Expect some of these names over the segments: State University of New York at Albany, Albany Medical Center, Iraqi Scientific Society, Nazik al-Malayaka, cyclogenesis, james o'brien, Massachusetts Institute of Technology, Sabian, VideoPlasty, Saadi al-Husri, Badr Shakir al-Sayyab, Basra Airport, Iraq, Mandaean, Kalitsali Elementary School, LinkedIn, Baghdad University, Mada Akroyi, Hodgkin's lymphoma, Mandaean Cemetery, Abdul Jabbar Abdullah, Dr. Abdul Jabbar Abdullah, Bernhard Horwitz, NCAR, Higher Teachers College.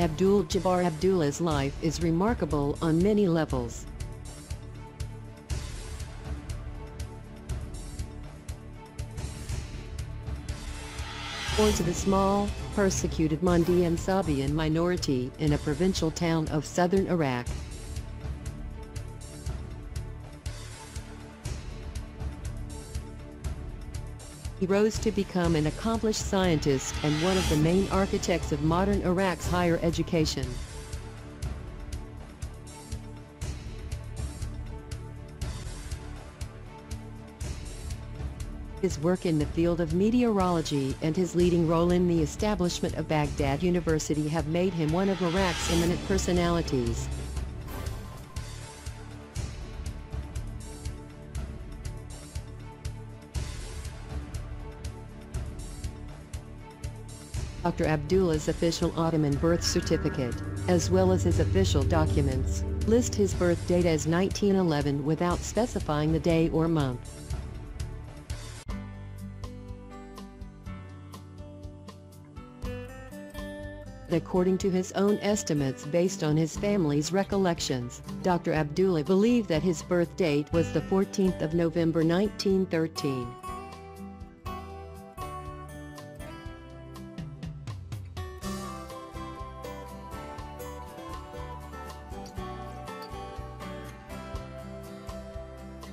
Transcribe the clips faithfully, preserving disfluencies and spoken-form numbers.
Abdul Jabbar Abdullah's life is remarkable on many levels. Born to the small, persecuted Mandaean Sabian minority in a provincial town of southern Iraq. He rose to become an accomplished scientist and one of the main architects of modern Iraq's higher education. His work in the field of meteorology and his leading role in the establishment of Baghdad University have made him one of Iraq's eminent personalities. Doctor Abdullah's official Ottoman birth certificate, as well as his official documents, list his birth date as nineteen eleven without specifying the day or month. According to his own estimates based on his family's recollections, Doctor Abdullah believed that his birth date was the fourteenth of November nineteen thirteen.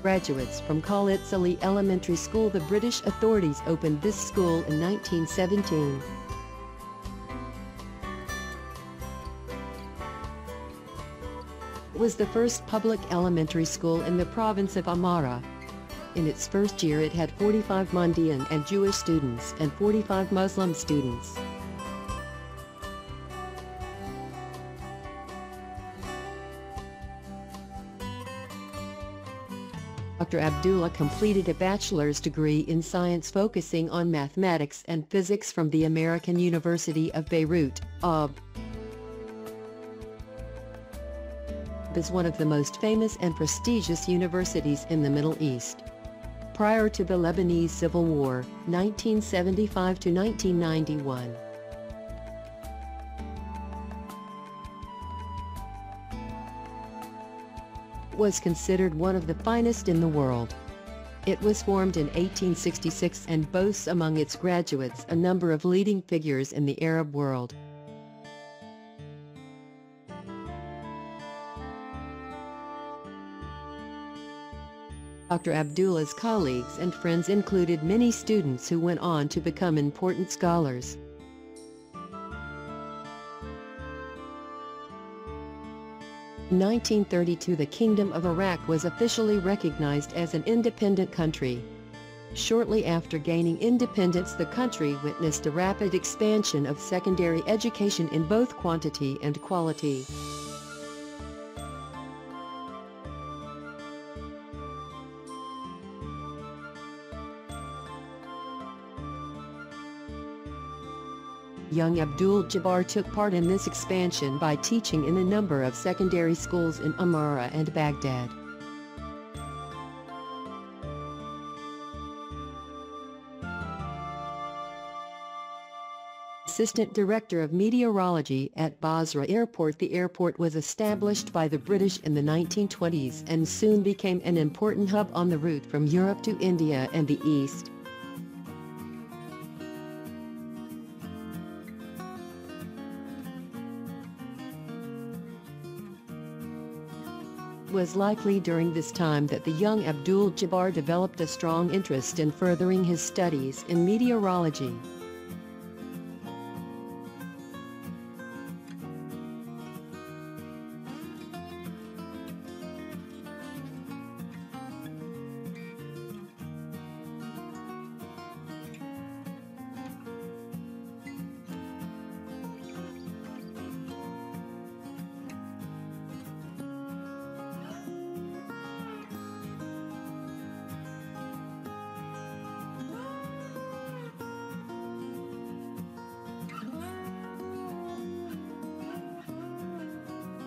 Graduates from Kalitsali Elementary School, the British authorities opened this school in nineteen seventeen. It was the first public elementary school in the province of Amara. In its first year it had forty-five Mandaean and Jewish students and forty-five Muslim students. Doctor Abdullah completed a bachelor's degree in science focusing on mathematics and physics from the American University of Beirut, A B. Is one of the most famous and prestigious universities in the Middle East. Prior to the Lebanese Civil War, nineteen seventy-five to nineteen ninety-one. Was considered one of the finest in the world. It was formed in eighteen sixty-six and boasts among its graduates a number of leading figures in the Arab world. Doctor Abdullah's colleagues and friends included many students who went on to become important scholars. In nineteen thirty-two, the Kingdom of Iraq was officially recognized as an independent country. Shortly after gaining independence, the country witnessed a rapid expansion of secondary education in both quantity and quality. Young Abdul Jabbar took part in this expansion by teaching in a number of secondary schools in Amara and Baghdad. Assistant Director of Meteorology at Basra Airport, the airport was established by the British in the nineteen twenties and soon became an important hub on the route from Europe to India and the East. It was likely during this time that the young Abdul Jabbar developed a strong interest in furthering his studies in meteorology.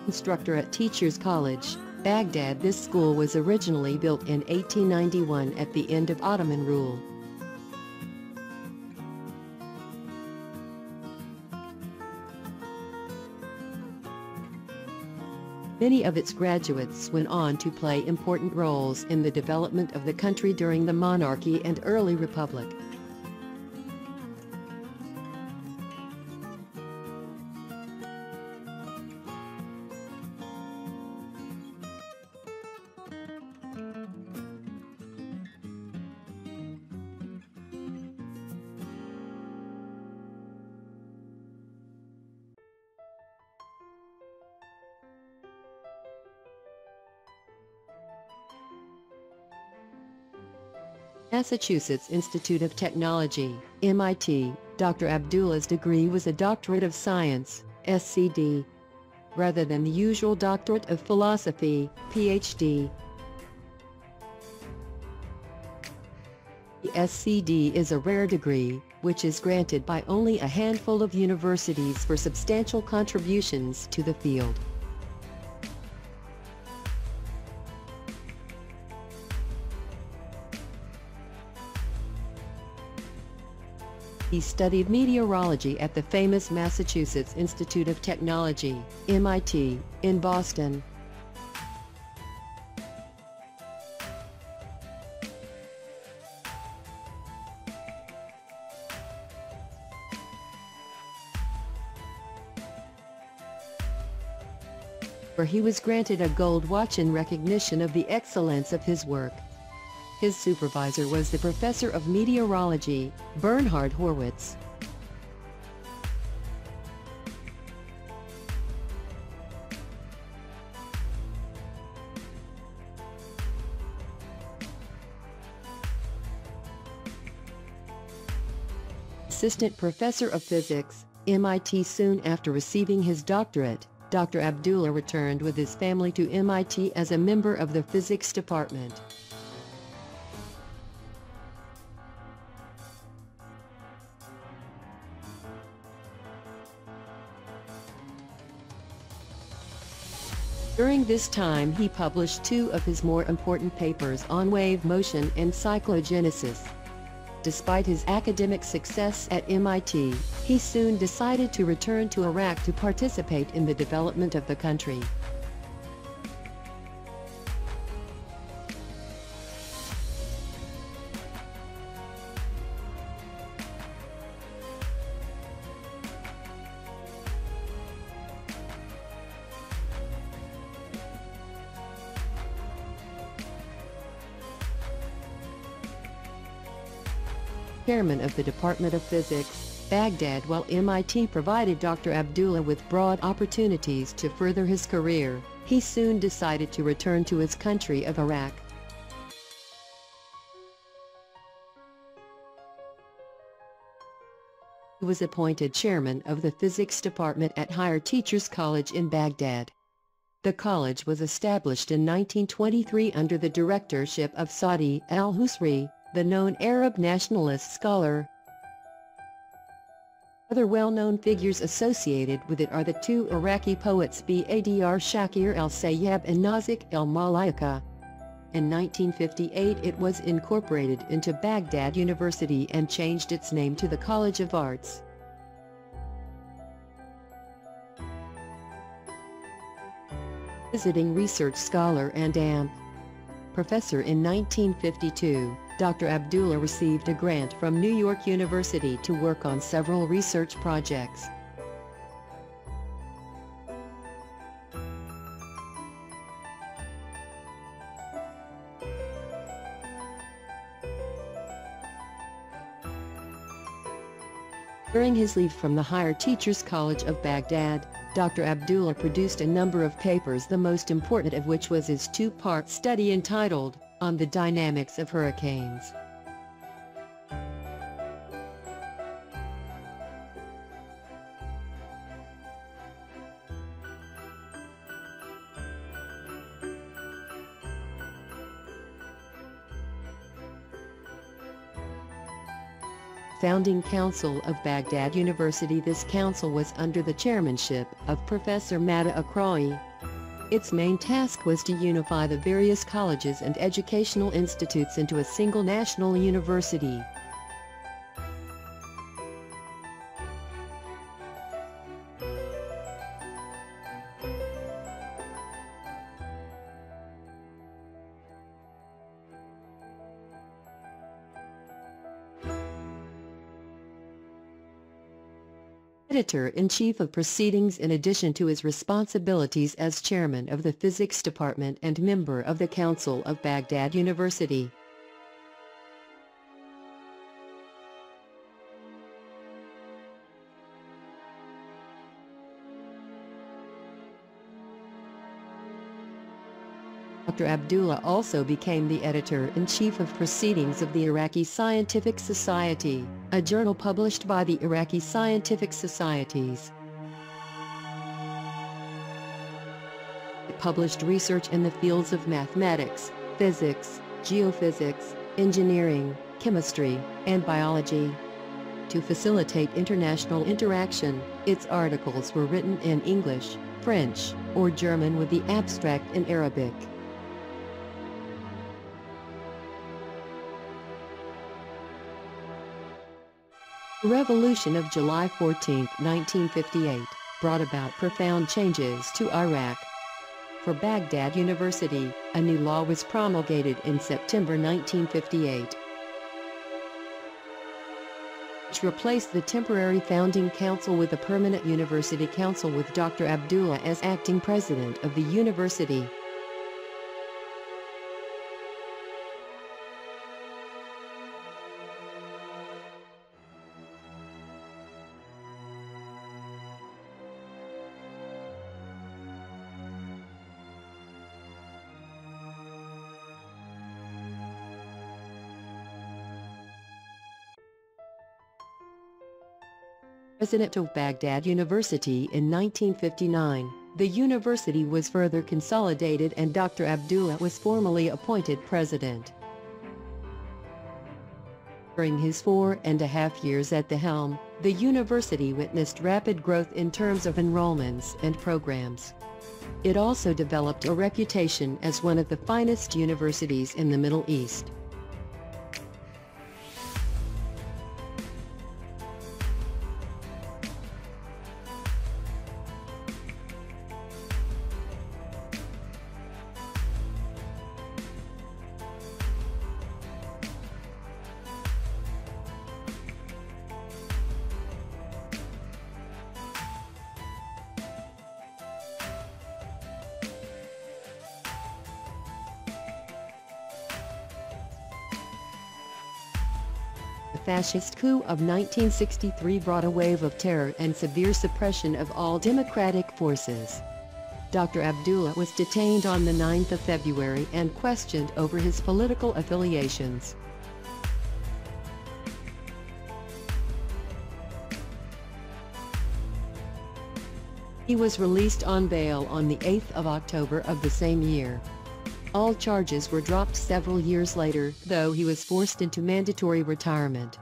Instructor at Teachers College, Baghdad. This school was originally built in eighteen ninety-one at the end of Ottoman rule. Many of its graduates went on to play important roles in the development of the country during the monarchy and early republic. Massachusetts Institute of Technology, M I T, Doctor Abdullah's degree was a Doctorate of Science, S C D, rather than the usual Doctorate of Philosophy, P H D. The S C D is a rare degree, which is granted by only a handful of universities for substantial contributions to the field. He studied meteorology at the famous Massachusetts Institute of Technology, M I T, in Boston. Where he was granted a gold watch in recognition of the excellence of his work. His supervisor was the professor of meteorology, Bernhard Horwitz. Assistant professor of physics, M I T. Soon after receiving his doctorate, Doctor Abdullah returned with his family to M I T as a member of the physics department. During this time he published two of his more important papers on wave motion and cyclogenesis. Despite his academic success at M I T, he soon decided to return to Iraq to participate in the development of the country. Chairman of the Department of Physics, Baghdad. While M I T provided Doctor Abdullah with broad opportunities to further his career, he soon decided to return to his country of Iraq. He was appointed chairman of the physics department at Higher Teachers College in Baghdad. The college was established in nineteen twenty-three under the directorship of Saadi al-Husri, the known Arab nationalist scholar. Other well-known figures associated with it are the two Iraqi poets Badr Shakir al-Sayyab and Nazik al-Malayaka. In nineteen fifty-eight it was incorporated into Baghdad University and changed its name to the College of Arts. Visiting research scholar and A M P. Professor. In nineteen fifty-two, Doctor Abdullah received a grant from New York University to work on several research projects. During his leave from the Higher Teachers College of Baghdad, Doctor Abdullah produced a number of papers, the most important of which was his two-part study entitled On the Dynamics of Hurricanes. Founding Council of Baghdad University. This council was under the chairmanship of Professor Mada Akroyi. Its main task was to unify the various colleges and educational institutes into a single national university. editor-in-chief of proceedings in addition to his responsibilities as chairman of the physics department and member of the Council of Baghdad University. Doctor Abdullah also became the editor-in-chief of Proceedings of the Iraqi Scientific Society, a journal published by the Iraqi Scientific Societies. It published research in the fields of mathematics, physics, geophysics, engineering, chemistry, and biology. To facilitate international interaction, its articles were written in English, French, or German with the abstract in Arabic. The Revolution of July fourteenth nineteen fifty-eight, brought about profound changes to Iraq. For Baghdad University, a new law was promulgated in September nineteen fifty-eight, which replaced the temporary founding council with a permanent university council with Doctor Abdullah as acting president of the university. President of Baghdad University in nineteen fifty-nine, the university was further consolidated and Doctor Abdullah was formally appointed president. During his four and a half years at the helm, the university witnessed rapid growth in terms of enrollments and programs. It also developed a reputation as one of the finest universities in the Middle East. The fascist coup of nineteen sixty-three brought a wave of terror and severe suppression of all democratic forces. Doctor Abdullah was detained on the ninth of February and questioned over his political affiliations. He was released on bail on the eighth of October of the same year. All charges were dropped several years later, though he was forced into mandatory retirement.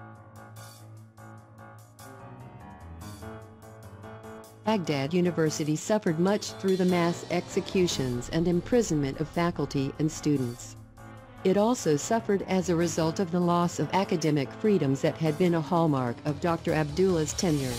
Baghdad University suffered much through the mass executions and imprisonment of faculty and students. It also suffered as a result of the loss of academic freedoms that had been a hallmark of Doctor Abdullah's tenure.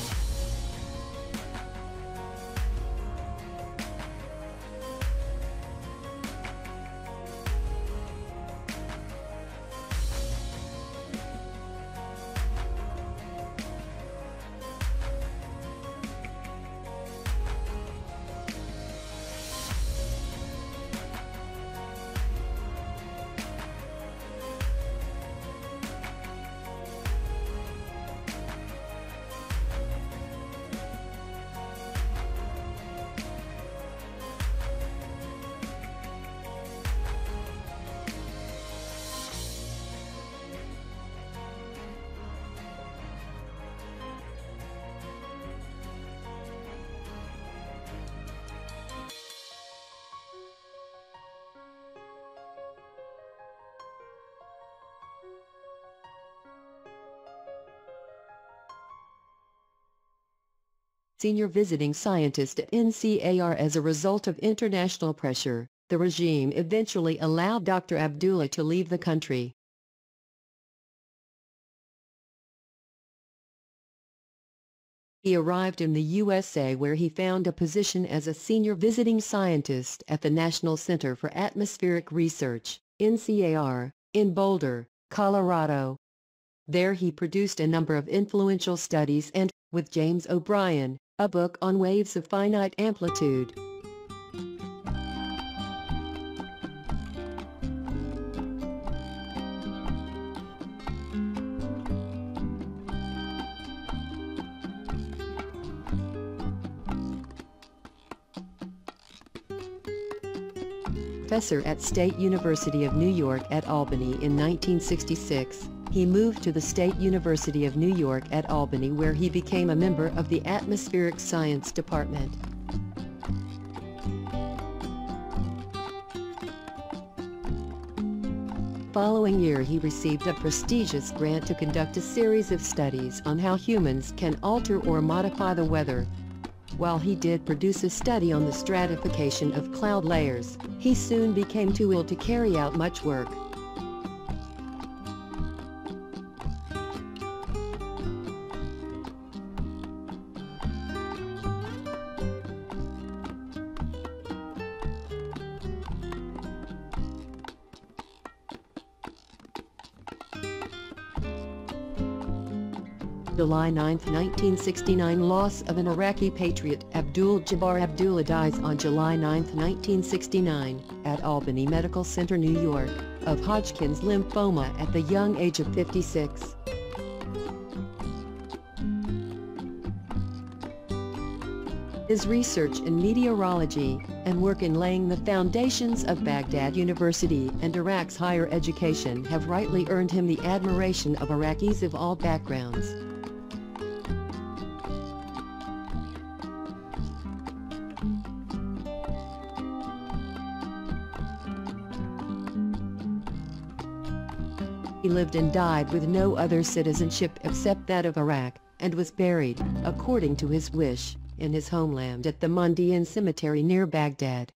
Senior visiting scientist at N C A R. As a result of international pressure, the regime eventually allowed Doctor Abdullah to leave the country. He arrived in the U S A where he found a position as a senior visiting scientist at the National Center for Atmospheric Research, N C A R, in Boulder, Colorado. There he produced a number of influential studies and with James O'Brien, a book on waves of finite amplitude. Professor at State University of New York at Albany in nineteen sixty-six, he moved to the State University of New York at Albany, where he became a member of the Atmospheric Science Department. Following year he received a prestigious grant to conduct a series of studies on how humans can alter or modify the weather. While he did produce a study on the stratification of cloud layers, he soon became too ill to carry out much work. July ninth nineteen sixty-nine. Loss of an Iraqi patriot. Abdul Jabbar Abdullah dies on July ninth nineteen sixty-nine, at Albany Medical Center, New York, of Hodgkin's lymphoma at the young age of fifty-six. His research in meteorology, and work in laying the foundations of Baghdad University and Iraq's higher education have rightly earned him the admiration of Iraqis of all backgrounds. He lived and died with no other citizenship except that of Iraq, and was buried, according to his wish, in his homeland at the Mandaean Cemetery near Baghdad.